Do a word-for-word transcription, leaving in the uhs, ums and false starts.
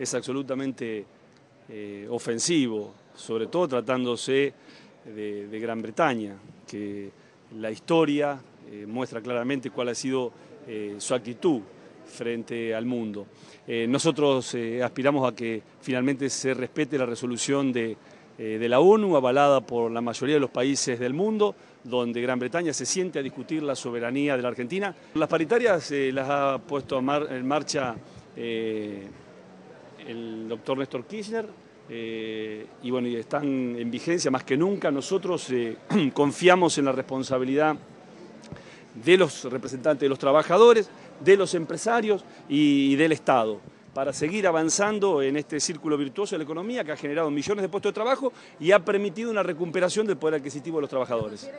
es absolutamente eh, ofensivo, sobre todo tratándose de, de Gran Bretaña, que la historia eh, muestra claramente cuál ha sido eh, su actitud frente al mundo. Eh, nosotros eh, aspiramos a que finalmente se respete la resolución de, eh, de la ONU, avalada por la mayoría de los países del mundo, donde Gran Bretaña se siente a discutir la soberanía de la Argentina. Las paritarias eh, las ha puesto mar, en marcha eh, el doctor Néstor Kirchner, eh, y bueno, están en vigencia más que nunca. Nosotros eh, confiamos en la responsabilidad de los representantes de los trabajadores, de los empresarios y del Estado, para seguir avanzando en este círculo virtuoso de la economía que ha generado millones de puestos de trabajo y ha permitido una recuperación del poder adquisitivo de los trabajadores.